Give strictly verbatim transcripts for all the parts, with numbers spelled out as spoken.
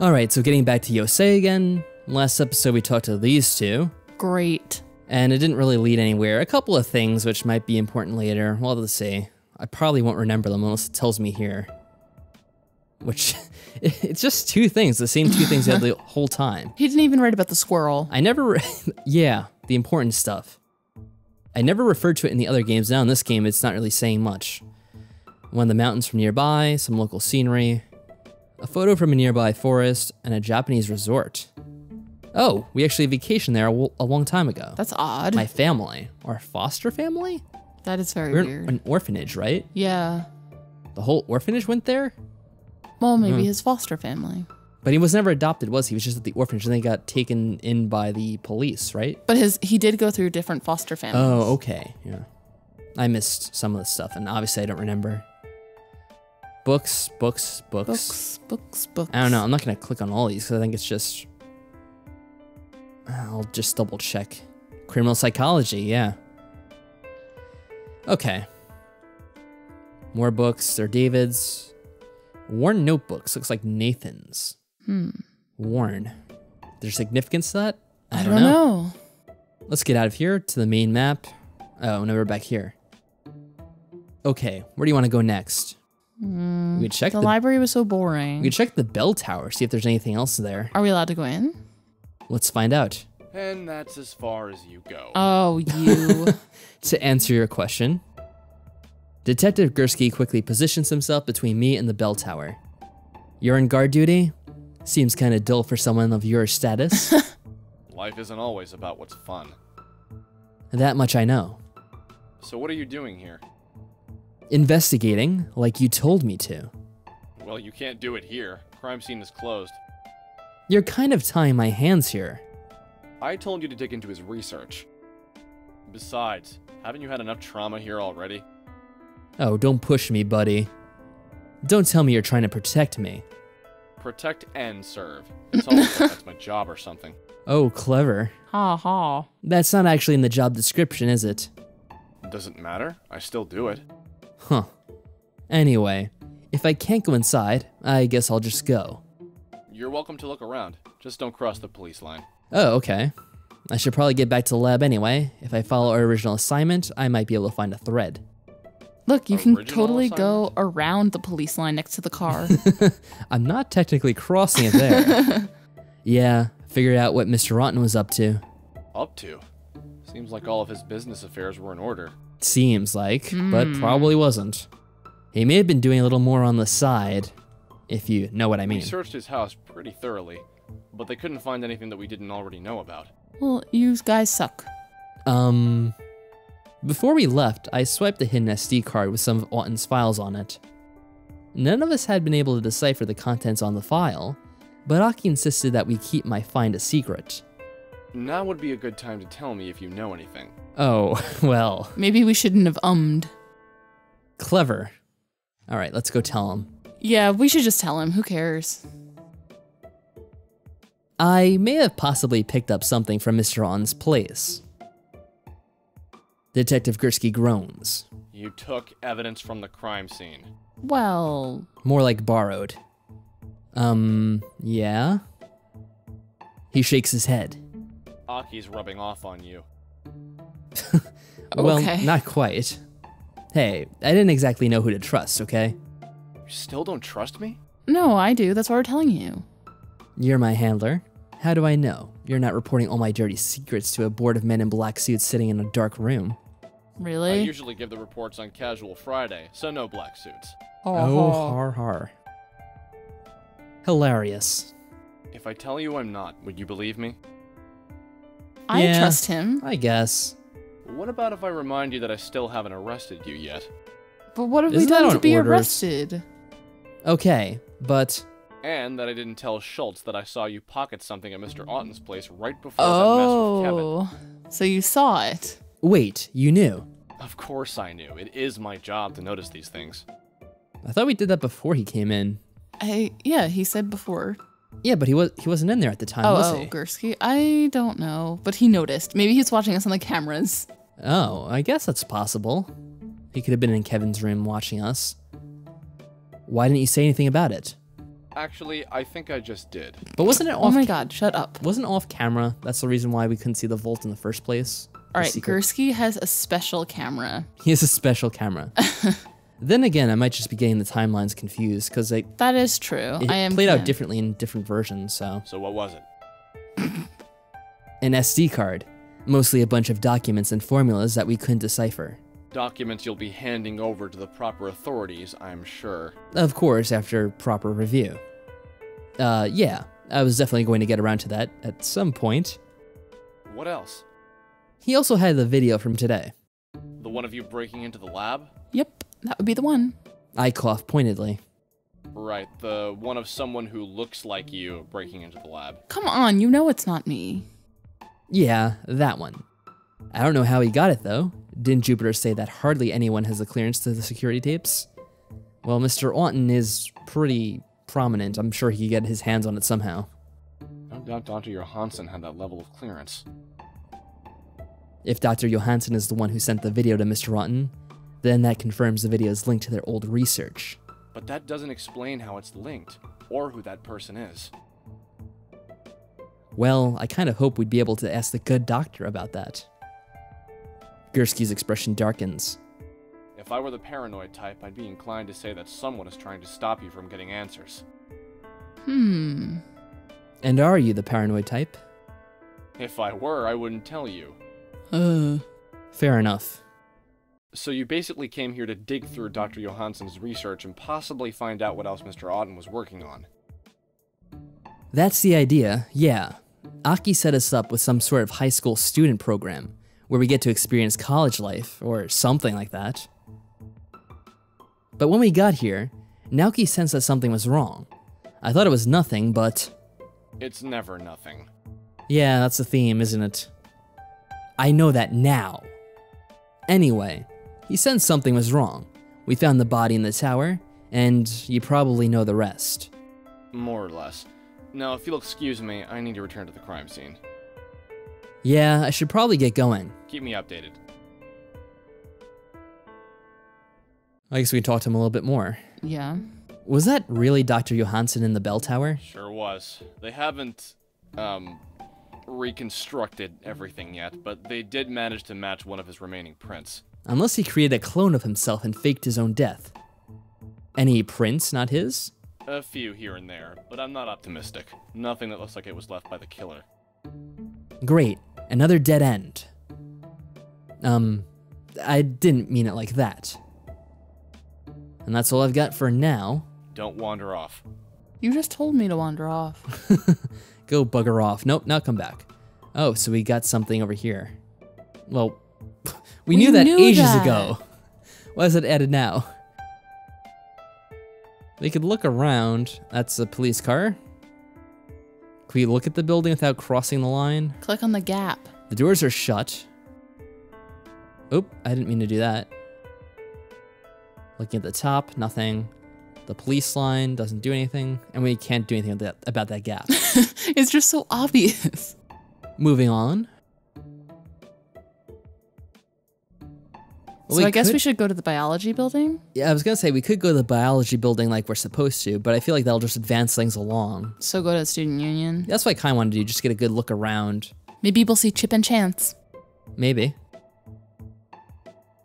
Alright, so getting back to Yosei again. Last episode we talked to these two. Great. And it didn't really lead anywhere. A couple of things which might be important later. Well, let's see. I probably won't remember them unless it tells me here. Which, it's just two things. The same two things the, the whole time. He didn't even write about the squirrel. I never... Yeah, the important stuff. I never referred to it in the other games. Now in this game, it's not really saying much. One of the mountains from nearby, some local scenery, a photo from a nearby forest, and a Japanese resort. Oh, we actually vacationed there a, a long time ago. That's odd. My family. Our foster family? That is very We're weird. An orphanage, right? Yeah. The whole orphanage went there? Well, maybe mm. his foster family. But he was never adopted, was he? He was just at the orphanage, and they got taken in by the police, right? But his he did go through different foster families. Oh, okay. Yeah. I missed some of the stuff, and obviously I don't remember. Books, books, books. Books, books, books. I don't know. I'm not going to click on all these, because I think it's just... I'll just double check. Criminal psychology, yeah. Okay. More books. They're David's. Worn notebooks. Looks like Nathan's. Hmm. Worn. There's significance to that? I, I don't, don't know. know. Let's get out of here to the main map. Oh, no, we're back here. Okay, where do you want to go next? Mm, we check the, the library was so boring. We check the bell tower, see if there's anything else there. Are we allowed to go in? Let's find out. And that's as far as you go. Oh, you. To answer your question, Detective Gurski quickly positions himself between me and the bell tower. You're in guard duty? Seems kind of dull for someone of your status. Life isn't always about what's fun. That much I know. So what are you doing here? Investigating, like you told me to. Well, you can't do it here. Crime scene is closed. You're kind of tying my hands here. I told you to dig into his research. Besides, haven't you had enough trauma here already? Oh, don't push me, buddy. Don't tell me you're trying to protect me. Protect and serve. It's almost like that's my job or something. Oh, clever. Ha ha. That's not actually in the job description, is it? Doesn't matter. I still do it. Huh. Anyway, if I can't go inside, I guess I'll just go. You're welcome to look around. Just don't cross the police line. Oh, okay. I should probably get back to the lab anyway. If I follow our original assignment, I might be able to find a thread. Look, you original can totally assignment? go around the police line next to the car. I'm not technically crossing it there. Yeah, figured out what Mister Rotten was up to. Up to? Seems like all of his business affairs were in order. Seems like, mm. but probably wasn't. He may have been doing a little more on the side. If you know what I mean. We searched his house pretty thoroughly, but they couldn't find anything that we didn't already know about. Well, you guys suck. Um, before we left, I swiped a hidden S D card with some of Auten's files on it. None of us had been able to decipher the contents on the file, but Aki insisted that we keep my find a secret. Now would be a good time to tell me if you know anything. Oh, well. Maybe we shouldn't have ummed. Clever. All right, let's go tell him. Yeah, we should just tell him. Who cares? I may have possibly picked up something from Mister On's place. Detective Gurski groans. You took evidence from the crime scene. Well... More like borrowed. Um, yeah? He shakes his head. Aki's rubbing off on you. Well, okay. Not quite. Hey, I didn't exactly know who to trust, okay? You still don't trust me? No, I do. That's why we're telling you. You're my handler. How do I know? You're not reporting all my dirty secrets to a board of men in black suits sitting in a dark room. Really? I usually give the reports on Casual Friday, so no black suits. Oh, oh har har. Hilarious. If I tell you I'm not, would you believe me? I yeah, trust him. I guess. What about if I remind you that I still haven't arrested you yet? But what have Isn't we done to be orders? arrested? Okay, but... And that I didn't tell Schultz that I saw you pocket something at Mister Auten's place right before oh, that mess with Kevin. Oh, so you saw it. Wait, you knew? Of course I knew. It is my job to notice these things. I thought we did that before he came in. I, yeah, he said before. Yeah, but he, was, he wasn't in there at the time, oh, was oh, he? Oh, Gurski. I don't know, but he noticed. Maybe he's watching us on the cameras. Oh, I guess that's possible. He could have been in Kevin's room watching us. Why didn't you say anything about it? actually, I think I just did. But wasn't it off? Oh my god, shut up. Wasn't it off camera? That's the reason why we couldn't see the vault in the first place. All right, Gurski has a special camera. He has a special camera. Then again, I might just be getting the timelines confused because they... That is true. It I am played out differently in different versions, so... So what was it? An S D card. Mostly a bunch of documents and formulas that we couldn't decipher. Documents you'll be handing over to the proper authorities, I'm sure. Of course, after proper review. Uh, yeah. I was definitely going to get around to that at some point. What else? He also had the video from today. The one of you breaking into the lab? Yep, that would be the one. I cough pointedly. Right, the one of someone who looks like you breaking into the lab. Come on, you know it's not me. Yeah, that one. I don't know how he got it, though. Didn't Jupiter say that hardly anyone has the clearance to the security tapes? Well, Mister Auten is pretty prominent. I'm sure he could get his hands on it somehow. No doubt Doctor Johansson had that level of clearance. If Doctor Johansson is the one who sent the video to Mister Auten, then that confirms the video is linked to their old research. But that doesn't explain how it's linked, or who that person is. Well, I kind of hope we'd be able to ask the good doctor about that. Gurski's expression darkens. If I were the paranoid type, I'd be inclined to say that someone is trying to stop you from getting answers. Hmm. And are you the paranoid type? If I were, I wouldn't tell you. Uh. Fair enough. So you basically came here to dig through Doctor Johansson's research and possibly find out what else Mister Auten was working on. That's the idea, yeah. Aki set us up with some sort of high school student program, where we get to experience college life, or something like that. But when we got here, Naoki sensed that something was wrong. I thought it was nothing, but... It's never nothing. Yeah, that's the theme, isn't it? I know that now. Anyway, he sensed something was wrong. We found the body in the tower, and you probably know the rest. More or less. Now, if you'll excuse me, I need to return to the crime scene. Yeah, I should probably get going. Keep me updated. I guess we can talk to him a little bit more. Yeah. Was that really Doctor Johansson in the bell tower? Sure was. They haven't, um, reconstructed everything yet, but they did manage to match one of his remaining prints. Unless he created a clone of himself and faked his own death. Any prints not his? A few here and there, but I'm not optimistic. Nothing that looks like it was left by the killer. Great, another dead end. Um, I didn't mean it like that. And that's all I've got for now. Don't wander off. You just told me to wander off. Go bugger off. Nope, now come back. Oh, so we got something over here. Well, we, we knew that knew ages that. ago. Why is it added now? We could look around. That's a police car. Can we look at the building without crossing the line? Click on the gap. The doors are shut. Oop, I didn't mean to do that. Looking at the top, nothing. The police line doesn't do anything, and we can't do anything that, about that gap. It's just so obvious. Moving on. Well, so I guess could... we should go to the biology building? Yeah, I was going to say we could go to the biology building like we're supposed to, but I feel like that'll just advance things along. So go to the student union? That's what I kind of wanted to do, just get a good look around. Maybe we'll see Chip and Chance. Maybe.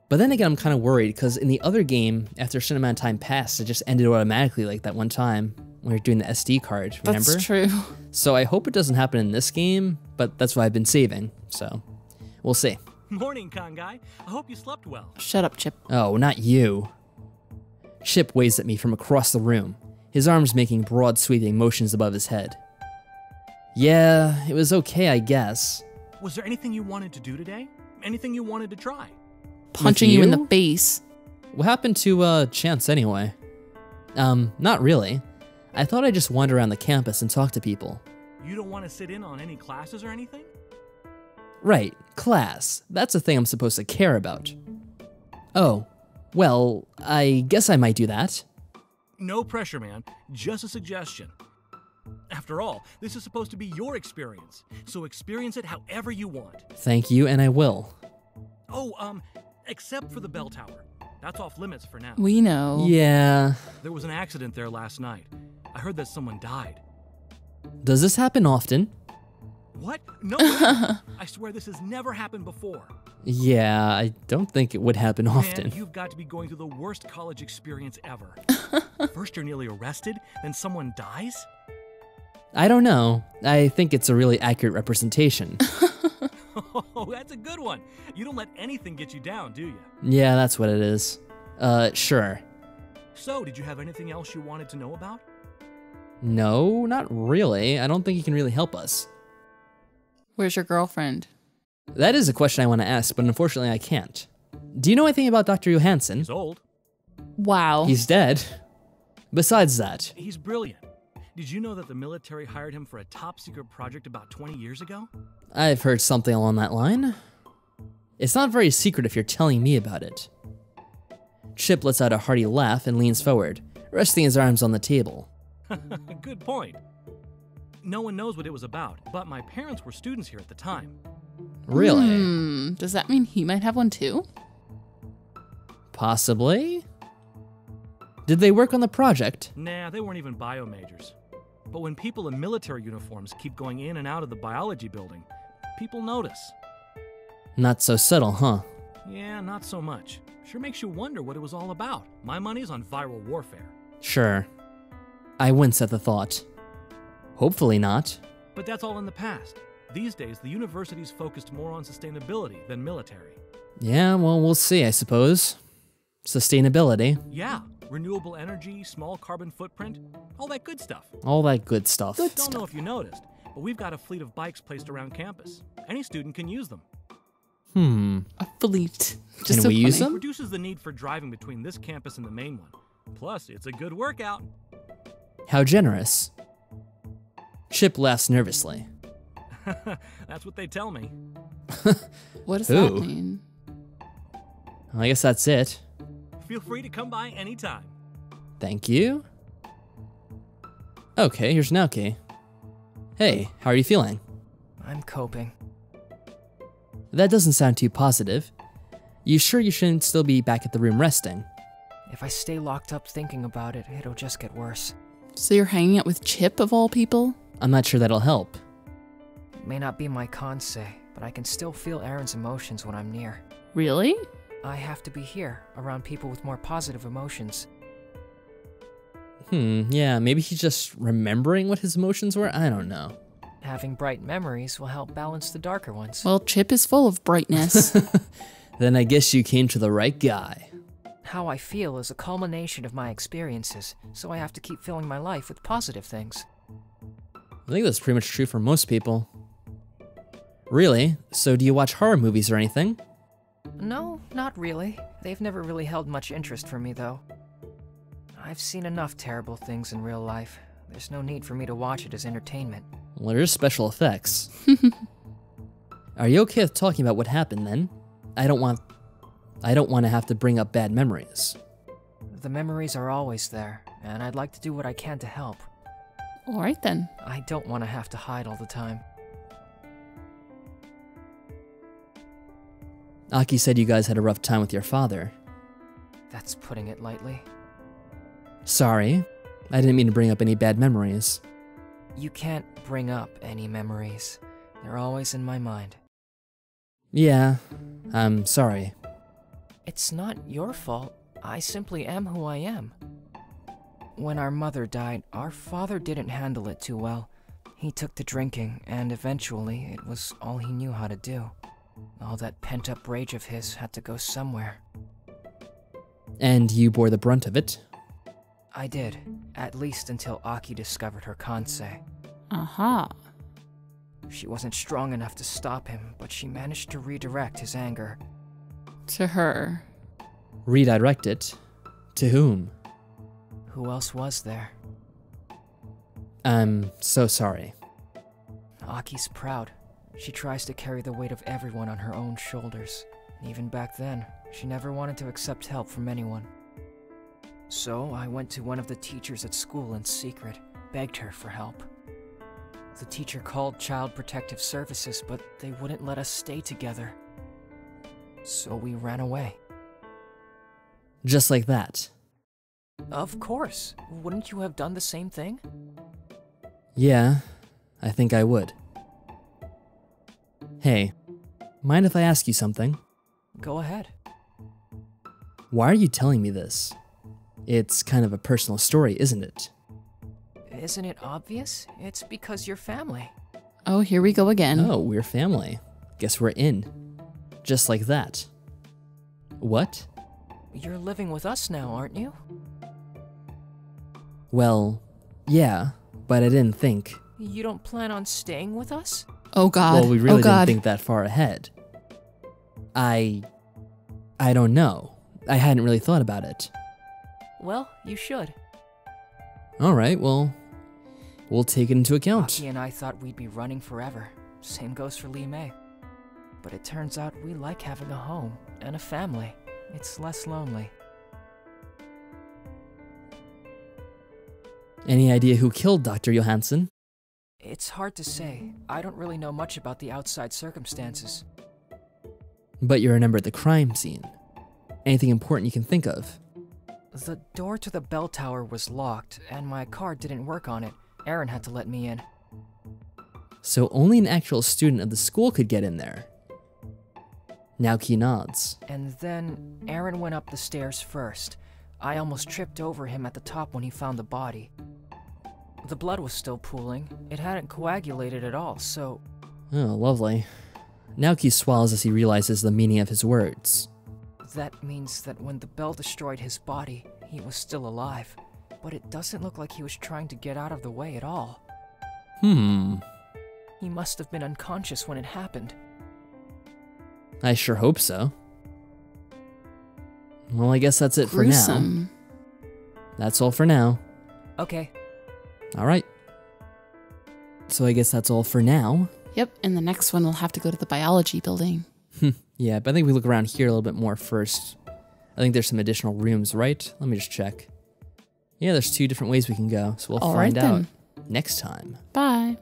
But then again, I'm kind of worried, because in the other game, after a certain amount of time passed, it just ended automatically like that one time when we were doing the S D card, remember? That's true. So I hope it doesn't happen in this game, but that's why I've been saving, so we'll see. Morning, Kangai. I hope you slept well. Shut up, Chip. Oh, not you. Chip waves at me from across the room, his arms making broad sweeping motions above his head. Yeah, it was okay, I guess. Was there anything you wanted to do today? Anything you wanted to try? Punching you? you in the face. What happened to, uh, Chance anyway? Um, not really. I thought I'd just wander around the campus and talk to people. You don't want to sit in on any classes or anything? Right, class. That's a thing I'm supposed to care about. Oh, well, I guess I might do that. No pressure, man. Just a suggestion. After all, this is supposed to be your experience, so experience it however you want. Thank you, and I will. Oh, um, except for the bell tower. That's off limits for now. We know. Yeah. There was an accident there last night. I heard that someone died. Does this happen often? What? No. I swear this has never happened before. Yeah, I don't think it would happen often. Man, you've got to be going through the worst college experience ever. First you're nearly arrested, then someone dies? I don't know. I think it's a really accurate representation. Oh, that's a good one. You don't let anything get you down, do you? Yeah, that's what it is. Uh, sure. So, did you have anything else you wanted to know about? No, not really. I don't think you can really help us. Where's your girlfriend? That is a question I want to ask, but unfortunately I can't. Do you know anything about Doctor Johansson? He's old. Wow. He's dead. Besides that, he's brilliant. Did you know that the military hired him for a top-secret project about twenty years ago? I've heard something along that line. It's not very secret if you're telling me about it. Chip lets out a hearty laugh and leans forward, resting his arms on the table. Good point. No one knows what it was about, but my parents were students here at the time. Really? Mm, does that mean he might have one too? Possibly? Did they work on the project? Nah, they weren't even bio majors. But when people in military uniforms keep going in and out of the biology building, people notice. Not so subtle, huh? Yeah, not so much. Sure makes you wonder what it was all about. My money's on viral warfare. Sure. I wince at the thought. Hopefully not. But that's all in the past. These days, the university's focused more on sustainability than military. Yeah, well, we'll see, I suppose. Sustainability. Yeah. Renewable energy, small carbon footprint, all that good stuff. All that good stuff. Good stuff. Don't know if you noticed, but we've got a fleet of bikes placed around campus. Any student can use them. Hmm. A fleet. Just can so we funny. Use them? Reduces the need for driving between this campus and the main one. Plus, it's a good workout. How generous. Chip laughs nervously. That's what they tell me. What does Ooh. That mean? I guess that's it. Feel free to come by anytime. Thank you. Okay, here's Naoki. Hey, how are you feeling? I'm coping. That doesn't sound too positive. You sure you shouldn't still be back at the room resting? If I stay locked up thinking about it, it'll just get worse. So you're hanging out with Chip, of all people? I'm not sure that'll help. It may not be my consei, but I can still feel Aaron's emotions when I'm near. Really? I have to be here, around people with more positive emotions. Hmm, yeah, maybe he's just remembering what his emotions were? I don't know. Having bright memories will help balance the darker ones. Well, Chip is full of brightness. Then I guess you came to the right guy. How I feel is a culmination of my experiences, so I have to keep filling my life with positive things. I think that's pretty much true for most people. Really? So do you watch horror movies or anything? No, not really. They've never really held much interest for me, though. I've seen enough terrible things in real life. There's no need for me to watch it as entertainment. Well, there's special effects. Are you okay with talking about what happened, then? I don't want... I don't want to have to bring up bad memories. The memories are always there, and I'd like to do what I can to help. Alright, then. I don't want to have to hide all the time. Aki said you guys had a rough time with your father. That's putting it lightly. Sorry. I didn't mean to bring up any bad memories. You can't bring up any memories. They're always in my mind. Yeah, I'm sorry. It's not your fault. I simply am who I am. When our mother died, our father didn't handle it too well. He took to drinking, and eventually it was all he knew how to do. All that pent-up rage of his had to go somewhere. And you bore the brunt of it? I did, at least until Aki discovered her Kansei. Aha. Uh-huh. She wasn't strong enough to stop him, but she managed to redirect his anger. To her. Redirect it? To whom? Who else was there? I'm so sorry. Aki's proud. She tries to carry the weight of everyone on her own shoulders. And even back then, she never wanted to accept help from anyone. So I went to one of the teachers at school in secret, begged her for help. The teacher called Child Protective Services, but they wouldn't let us stay together. So we ran away. Just like that. Of course. Wouldn't you have done the same thing? Yeah, I think I would. Hey, mind if I ask you something? Go ahead. Why are you telling me this? It's kind of a personal story, isn't it? Isn't it obvious? It's because you're family. Oh, here we go again. Oh, we're family. Guess we're in. Just like that. What? You're living with us now, aren't you? Well, yeah, but I didn't think. You don't plan on staying with us? Oh god. Well, we really oh, god. didn't think that far ahead. I... I don't know. I hadn't really thought about it. Well, you should. Alright, well, we'll take it into account. Aki and I thought we'd be running forever. Same goes for Lee Mei. But it turns out we like having a home and a family. It's less lonely. Any idea who killed Doctor Johansson? It's hard to say. I don't really know much about the outside circumstances. But you remember the crime scene. Anything important you can think of? The door to the bell tower was locked, and my card didn't work on it. Aaron had to let me in. So only an actual student of the school could get in there. Naoki nods. And then Aaron went up the stairs first. I almost tripped over him at the top when he found the body. The blood was still pooling. It hadn't coagulated at all, so... Oh, lovely. Naoki swallows as he realizes the meaning of his words. That means that when the bell destroyed his body, he was still alive. But it doesn't look like he was trying to get out of the way at all. Hmm. He must have been unconscious when it happened. I sure hope so. Well, I guess that's it Gruesome. for now. That's all for now. Okay. Alright. So I guess that's all for now. Yep, and the next one we'll have to go to the biology building. Yeah, but I think we look around here a little bit more first. I think there's some additional rooms, right? Let me just check. Yeah, there's two different ways we can go, so we'll all find right, out then. next time. Bye.